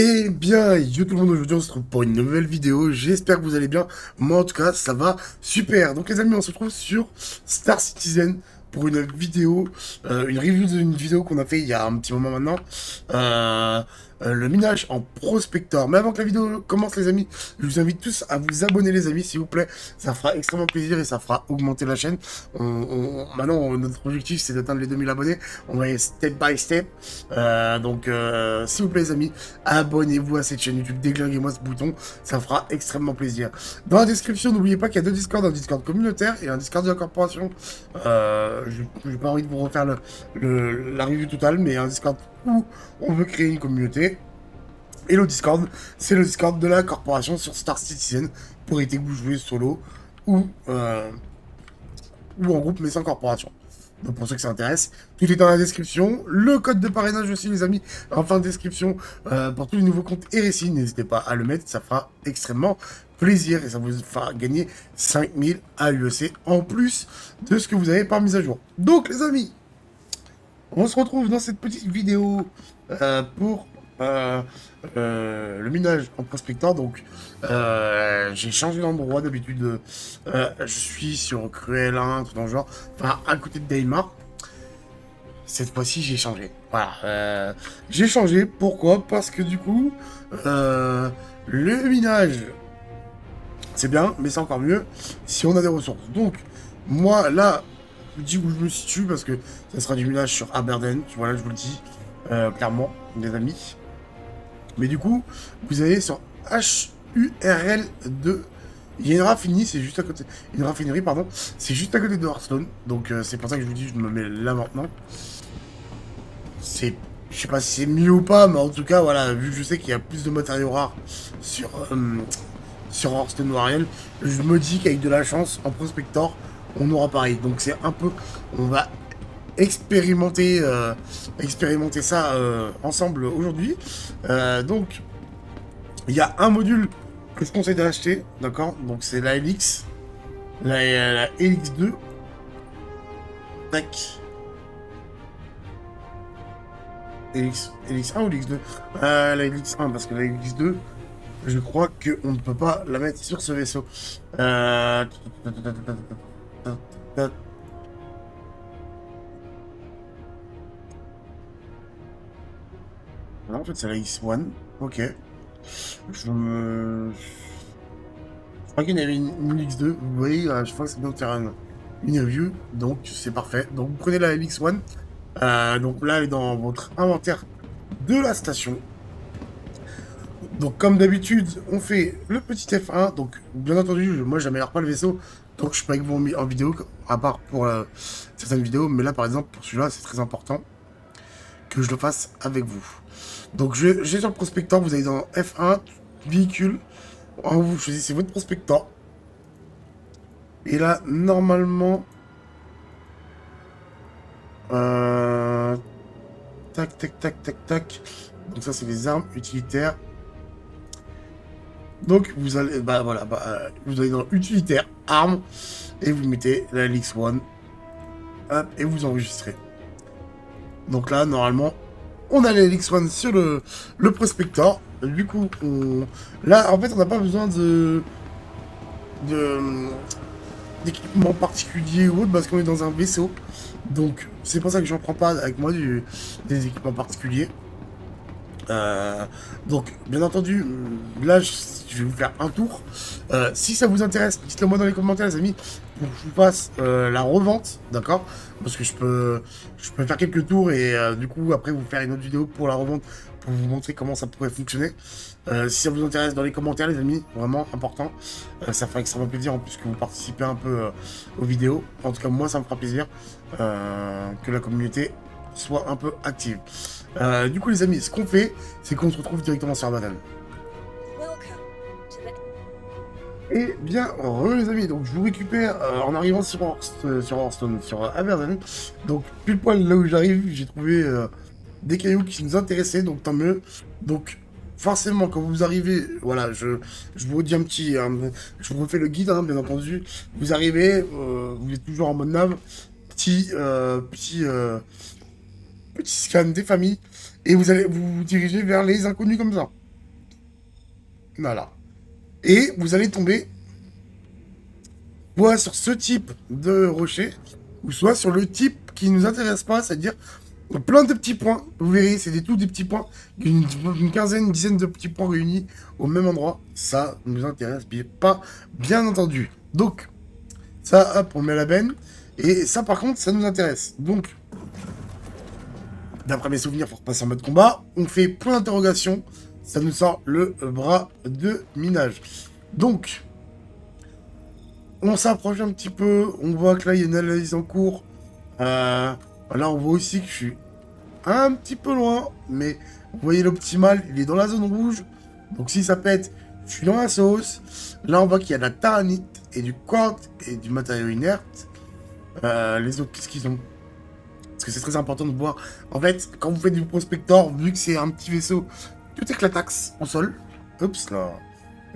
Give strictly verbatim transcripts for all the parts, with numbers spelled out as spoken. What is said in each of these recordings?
Eh bien, yo tout le monde, aujourd'hui on se retrouve pour une nouvelle vidéo, j'espère que vous allez bien, moi en tout cas ça va super. Donc les amis, on se retrouve sur Star Citizen pour une vidéo, euh, une review d'une vidéo qu'on a fait il y a un petit moment maintenant, euh, euh, le minage en Prospector. Mais avant que la vidéo commence les amis, je vous invite tous à vous abonner les amis s'il vous plaît, ça fera extrêmement plaisir et ça fera augmenter la chaîne. On, on, maintenant notre objectif c'est d'atteindre les deux mille abonnés, on va aller step by step, euh, donc euh, s'il vous plaît les amis, abonnez-vous à cette chaîne YouTube, déglinguez-moi ce bouton, ça fera extrêmement plaisir. Dans la description, n'oubliez pas qu'il y a deux Discords, un Discord communautaire et un Discord de la corporation. euh, J'ai pas envie de vous refaire le, le, la review totale, mais un Discord où on veut créer une communauté. Et le Discord, c'est le Discord de la corporation sur Star Citizen pour éviter que vous jouez solo ou, euh, ou en groupe, mais sans corporation. Donc pour ceux que ça intéresse, tout est dans la description. Le code de parrainage aussi les amis, en fin de description, euh, pour tous les nouveaux comptes et récits, n'hésitez pas à le mettre, ça fera extrêmement plaisir et ça vous fera gagner cinq mille à U E C en plus de ce que vous avez par mise à jour. Donc les amis, on se retrouve dans cette petite vidéo euh, pour euh, euh, le minage en Prospector. Donc euh, j'ai changé d'endroit, d'habitude euh, je suis sur Cruel un, tout dans le genre, enfin à côté de Daymar. Cette fois-ci j'ai changé, voilà, euh, j'ai changé, pourquoi? Parce que du coup euh, le minage c'est bien, mais c'est encore mieux si on a des ressources. Donc, moi, là, je vous dis où je me situe, parce que ça sera du minage sur Aberdeen. Voilà, je vous le dis euh, clairement, les amis. Mais du coup, vous allez sur H U R L deux. Il y a une raffinerie, c'est juste à côté... Une raffinerie, pardon. C'est juste à côté de Hearthstone. Donc, euh, c'est pour ça que je vous dis, je me mets là maintenant. C'est... Je sais pas si c'est mieux ou pas, mais en tout cas, voilà, vu que je sais qu'il y a plus de matériaux rares sur... Euh, sur Hearthstone Warrior, je me dis qu'avec de la chance, en Prospector, on aura pareil. Donc c'est un peu, on va expérimenter, euh, expérimenter ça euh, ensemble aujourd'hui. Euh, donc, il y a un module que je conseille d'acheter, d'accord? Donc c'est la Helix, la, la Helix deux. Tac. Helix un ou Helix deux? euh, La Helix un, parce que la Helix deux... Je crois qu'on ne peut pas la mettre sur ce vaisseau. Euh... Non, en fait, c'est la X un. Ok. Je me... Je crois qu'il y en avait une, une X deux. Oui, je crois que c'est bien de faire une, une review. Donc, c'est parfait. Donc, vous prenez la X un. Euh, donc là, elle est dans votre inventaire de la station. Donc comme d'habitude, on fait le petit F un, donc bien entendu, moi j'améliore pas le vaisseau, donc je suis pas avec vous en vidéo, à part pour euh, certaines vidéos, mais là par exemple, pour celui-là, c'est très important que je le fasse avec vous. Donc j'ai sur le prospecteur, vous allez dans F un, véhicule, vous choisissez votre prospecteur, et là, normalement, euh, tac, tac, tac, tac, tac, donc ça c'est les armes utilitaires. Donc vous allez, bah voilà, bah, euh, vous allez dans utilitaire, armes, et vous mettez la L X un, hop, et vous enregistrez. Donc là, normalement, on a la L X un sur le, le prospector. Du coup, on... là, en fait, on n'a pas besoin de d'équipement de... particulier ou autre, parce qu'on est dans un vaisseau. Donc c'est pour ça que j'en prends pas avec moi du... des équipements particuliers. Euh, donc bien entendu là je, je vais vous faire un tour, euh, si ça vous intéresse dites le moi dans les commentaires les amis pour que je vous fasse euh, la revente, d'accord, parce que je peux je peux faire quelques tours et euh, du coup après vous faire une autre vidéo pour la revente pour vous montrer comment ça pourrait fonctionner. Euh, si ça vous intéresse dans les commentaires les amis, vraiment important, euh, ça fera extrêmement plaisir en plus que vous participez un peu euh, aux vidéos, en tout cas moi ça me fera plaisir euh, que la communauté soit un peu active. Euh, du coup les amis, ce qu'on fait, c'est qu'on se retrouve directement sur Aberdeen. Et bien re les amis, donc je vous récupère euh, en arrivant sur Hearthstone, sur, Hearthstone, sur Aberdeen. Donc pile poil là où j'arrive, j'ai trouvé euh, des cailloux qui nous intéressaient, donc tant mieux. Donc forcément quand vous arrivez, voilà, je, je vous redis un petit, hein, je vous refais le guide hein, bien entendu. Vous arrivez, euh, vous êtes toujours en mode nav, petit, euh, petit. Euh, Petit scan des familles et vous allez vous diriger vers les inconnus comme ça. Voilà. Et vous allez tomber soit sur ce type de rocher, ou soit sur le type qui ne nous intéresse pas, c'est-à-dire plein de petits points. Vous verrez, c'est des tout des petits points, une, une quinzaine, une dizaine de petits points réunis au même endroit. Ça nous intéresse pas, bien entendu. Donc, ça, hop, on met la benne. Et ça, par contre, ça nous intéresse. Donc, d'après mes souvenirs, pour passer en mode combat, on fait point d'interrogation. Ça nous sort le bras de minage. Donc, on s'approche un petit peu. On voit que là, il y a une analyse en cours. Euh, là, on voit aussi que je suis un petit peu loin. Mais vous voyez l'optimal, il est dans la zone rouge. Donc, si ça pète, je suis dans la sauce. Là, on voit qu'il y a de la taranite et du quartz et du matériau inerte. Euh, les autres, qu'est-ce qu'ils ont? Parce que c'est très important de voir. En fait, quand vous faites du prospector, vu que c'est un petit vaisseau... Tout est que la taxe au sol. Oups là.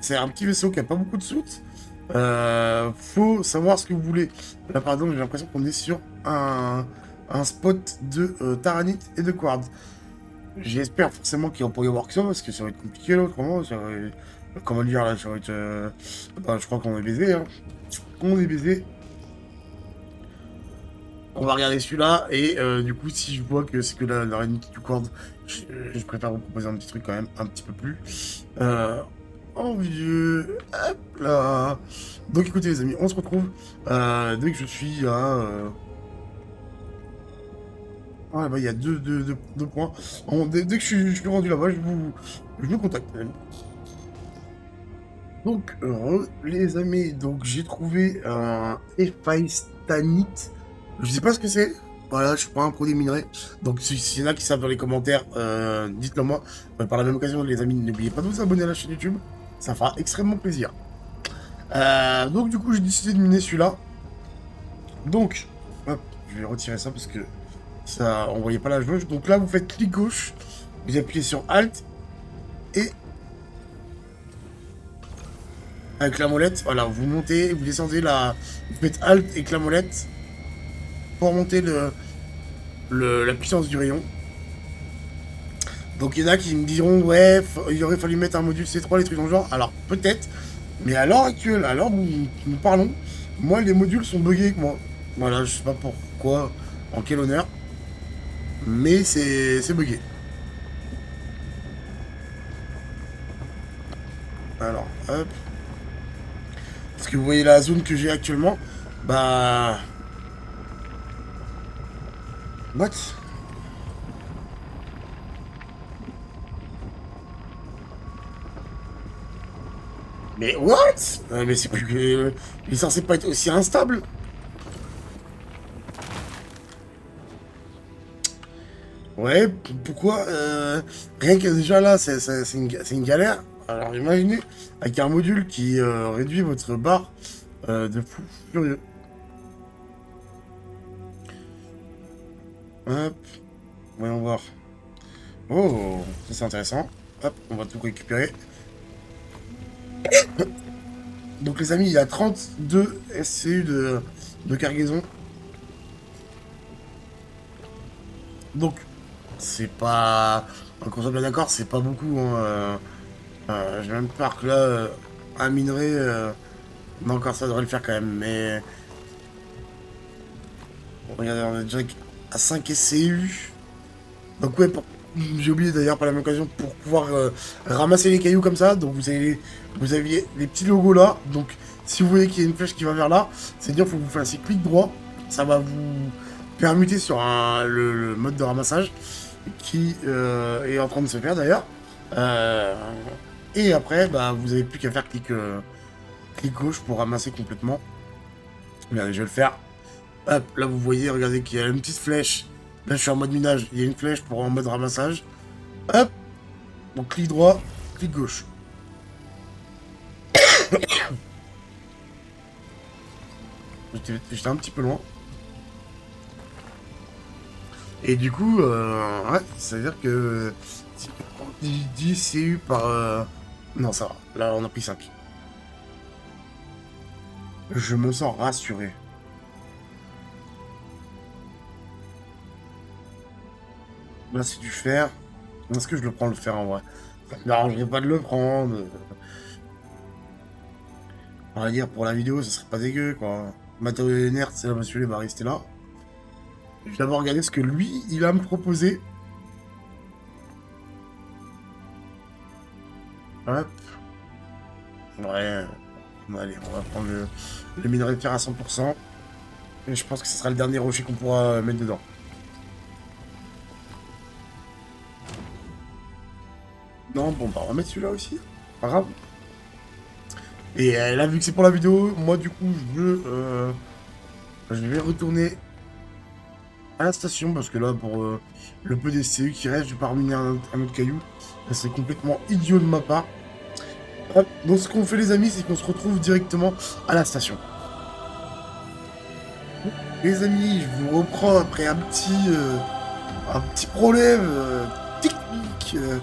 C'est un petit vaisseau qui n'a pas beaucoup de soutes. Euh, faut savoir ce que vous voulez. Là, pardon, j'ai l'impression qu'on est sur un, un spot de euh, taranite et de quartz. J'espère forcément qu'il va pouvoir y avoir que ça, parce que ça va être compliqué là, autrement. Ça va être... Comment dire là, ça va être. Euh... Enfin, je crois qu'on est baisé. Hein. On est baisé. On va regarder celui-là, et euh, du coup, si je vois que c'est que la, la réunité du quartz, je, je préfère vous proposer un petit truc quand même, un petit peu plus. Euh, envieux, hop là. Donc écoutez les amis, on se retrouve euh, dès que je suis à... Euh... Ah là-bas, il y a deux, deux, deux, deux points. On, dès, dès que je, je suis rendu là-bas, je vous, je vous contacte. Donc, euh, les amis, donc j'ai trouvé un Ephystanite. Je sais pas ce que c'est, voilà, je suis pas un pro des minerais, donc s'il y en a qui savent dans les commentaires, euh, dites-le moi. Par la même occasion, les amis, n'oubliez pas de vous abonner à la chaîne YouTube, ça fera extrêmement plaisir. Euh, donc du coup, j'ai décidé de miner celui-là. Donc, hop, je vais retirer ça parce que ça, on voyait pas la jauge. Donc là, vous faites clic gauche, vous appuyez sur Alt, et avec la molette, voilà, vous montez, vous descendez la... Vous faites Alt et la molette. Pour monter le, le, la puissance du rayon. Donc il y en a qui me diront ouais, il aurait fallu mettre un module C trois, les trucs dans le genre. Alors peut-être, mais à l'heure actuelle, à l'heure où nous parlons, moi les modules sont buggés que moi. Voilà, je sais pas pourquoi, en quel honneur, mais c'est buggé. Alors hop, parce que vous voyez la zone que j'ai actuellement, bah what? Mais what? Euh, mais c'est plus que... Euh, il est censé pas être aussi instable. Ouais, pourquoi euh, rien que déjà là, c'est une, une galère. Alors imaginez, avec un module qui euh, réduit votre barre euh, de fou furieux. Hop, voyons voir. Oh, ça c'est intéressant. Hop, on va tout récupérer. Donc les amis, il y a trente-deux S C U de, de cargaison. Donc, c'est pas... Qu'on soit bien d'accord, c'est pas beaucoup. Hein. Euh, euh, J'ai même peur que là, euh, un minerai... Euh... Non, encore ça devrait le faire quand même, mais... Bon, regardez, on a déjà... à cinq S C U. Donc ouais, pour... j'ai oublié d'ailleurs par la même occasion pour pouvoir euh, ramasser les cailloux comme ça. Donc vous avez vous aviez les petits logos là. Donc si vous voyez qu'il y a une flèche qui va vers là, c'est-à-dire faut que vous fassiez clic droit. Ça va vous permuter sur un, le, le mode de ramassage qui euh, est en train de se faire d'ailleurs. Euh, et après, bah vous n'avez plus qu'à faire clic, euh, clic gauche pour ramasser complètement. Regardez, je vais le faire. Hop, là vous voyez, regardez qu'il y a une petite flèche. Là je suis en mode minage, il y a une flèche pour en mode ramassage. Hop, donc clic droit, clic gauche. J'étais un petit peu loin. Et du coup, euh, ouais, ça veut dire que dix C U par... Euh... Non ça va, là on a pris cinq. Je me sens rassuré. Là c'est du fer. Est-ce que je le prends le fer en vrai? ça ne m'arrangerait pas de le prendre. On va dire, pour la vidéo, ça serait pas dégueu, quoi. Matériel inerte, c'est là, monsieur, il va rester là. Je vais d'abord regarder ce que lui, il a me proposer. Hop. Ouais. Allez, on va prendre le, le minerai de fer à cent pour cent. Et je pense que ce sera le dernier rocher qu'on pourra mettre dedans. Non, bon, bah, on va mettre celui-là aussi. Pas grave. Et euh, là, vu que c'est pour la vidéo, moi, du coup, je veux... Euh, je vais retourner à la station, parce que là, pour euh, le peu des S C U qui reste, je vais pas reminer un, un autre caillou. C'est complètement idiot de ma part. Hop. Donc, ce qu'on fait, les amis, c'est qu'on se retrouve directement à la station. Les amis, je vous reprends après un petit... Euh, un petit problème euh, technique... Euh,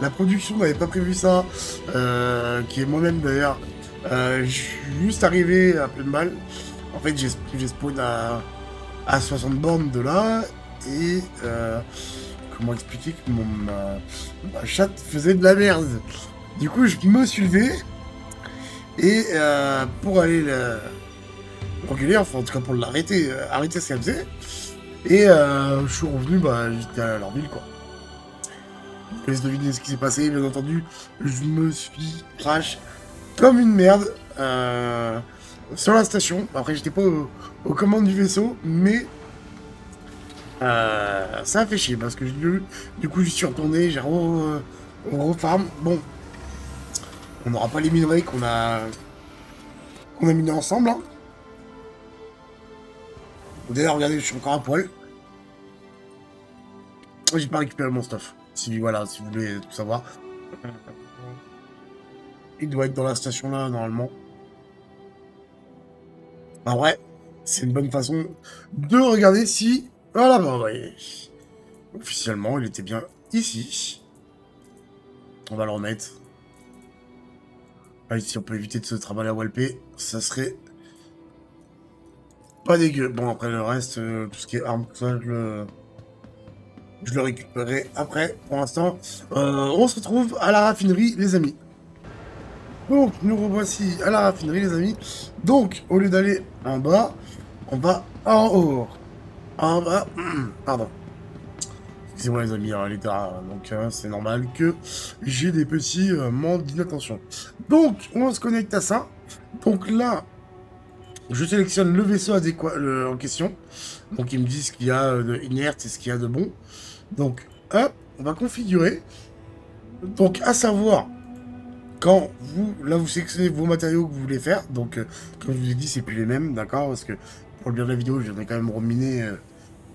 La production n'avait pas prévu ça, euh, qui est moi-même d'ailleurs. Euh, je suis juste arrivé à pleine balle. En fait, j'ai spawn à, à soixante bornes de là. Et euh, comment expliquer que mon, ma, ma chatte faisait de la merde. Du coup, je me suis levé. Et euh, pour aller l'engueuler, enfin en tout cas pour l'arrêter, euh, arrêter ce qu'elle faisait. Et euh, je suis revenu, bah, j'étais à leur ville, quoi. Je laisse deviner ce qui s'est passé, bien entendu, je me suis crash comme une merde euh, sur la station. Après, j'étais pas au, aux commandes du vaisseau, mais euh, ça a fait chier parce que je, du coup, je suis retourné, j'ai re, refarm. Bon, on n'aura pas les minerais qu'on a, qu'on a minés ensemble. Hein. D'ailleurs, regardez, je suis encore à poil. J'ai pas récupéré mon stuff. Si, voilà, si vous voulez tout savoir. Il doit être dans la station là, normalement. En vrai, c'est une bonne façon de regarder si... Voilà, bah ouais. Officiellement, il était bien ici. On va le remettre. Ah, si on peut éviter de se travailler à walper, ça serait... Pas dégueu. Bon, après le reste, euh, tout ce qui est armes, tout ça, je le... Je le récupérerai après. Pour l'instant, euh, on se retrouve à la raffinerie, les amis. Donc, nous revoici à la raffinerie, les amis. Donc, au lieu d'aller en bas, on va en haut. En bas, pardon. Excusez-moi, les amis, hein, l'état. Donc, euh, c'est normal que j'ai des petits euh, manques d'inattention. Donc, on se connecte à ça. Donc là, je sélectionne le vaisseau adéquat le, en question. Donc, ils me disent ce qu'il y a de inerte et ce qu'il y a de bon. Donc, hop, on va configurer. Donc, à savoir, quand vous, là, vous sélectionnez vos matériaux que vous voulez faire. Donc, euh, comme je vous ai dit, c'est plus les mêmes, d'accord? Parce que, pour le bien de la vidéo, j'en ai quand même reminé euh,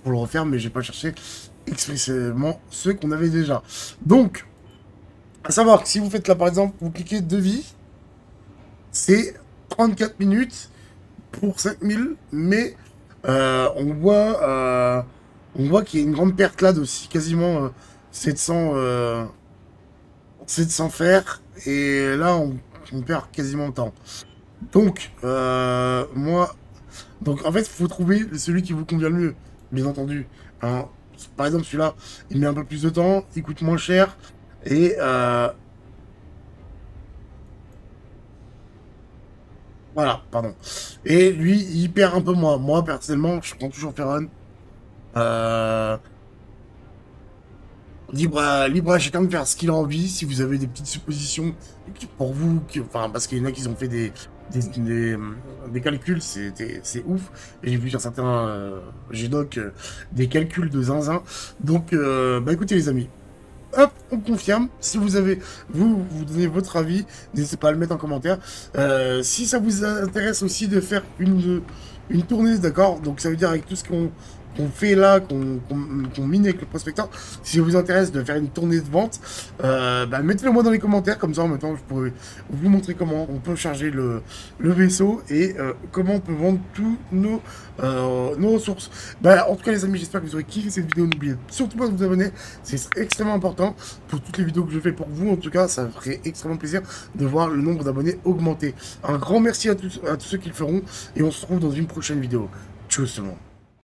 pour le refaire, mais j'ai pas cherché expressément ceux qu'on avait déjà. Donc, à savoir que si vous faites là, par exemple, vous cliquez devis, c'est trente-quatre minutes pour cinq mille, mais... Euh, on voit, euh, on voit qu'il y a une grande perte là de quasiment euh, sept cents fer, et là on, on perd quasiment le temps. Donc euh, moi, donc en fait il faut trouver celui qui vous convient le mieux, bien entendu. Hein. Par exemple celui-là, il met un peu plus de temps, il coûte moins cher et euh... Voilà, pardon. Et lui, il perd un peu moins. Moi, personnellement, je prends toujours Ferron. Euh... Libre, à... Libre à chacun de faire ce qu'il a envie. Si vous avez des petites suppositions pour vous, qui... enfin, parce qu'il y en a qui ont fait des, des... des... des calculs, c'est ouf. J'ai vu sur certains euh... G D O C euh... des calculs de zinzin. Donc, euh... bah écoutez, les amis. Hop, on confirme. Si vous avez, vous, vous donnez votre avis, n'hésitez pas à le mettre en commentaire. Euh, si ça vous intéresse aussi de faire une, une tournée, d'accord? Donc ça veut dire avec tout ce qu'on qu'on fait là, qu'on qu'on, qu'on mine avec le prospecteur, si ça vous intéresse de faire une tournée de vente, euh, bah, mettez-le moi dans les commentaires, comme ça en même temps je pourrais vous montrer comment on peut charger le, le vaisseau et euh, comment on peut vendre tous nos, euh, nos ressources. Bah, en tout cas les amis, j'espère que vous aurez kiffé cette vidéo, n'oubliez surtout pas de vous abonner, c'est extrêmement important pour toutes les vidéos que je fais pour vous, en tout cas ça ferait extrêmement plaisir de voir le nombre d'abonnés augmenter. Un grand merci à tous, à tous ceux qui le feront et on se retrouve dans une prochaine vidéo. Tchuss tout le monde.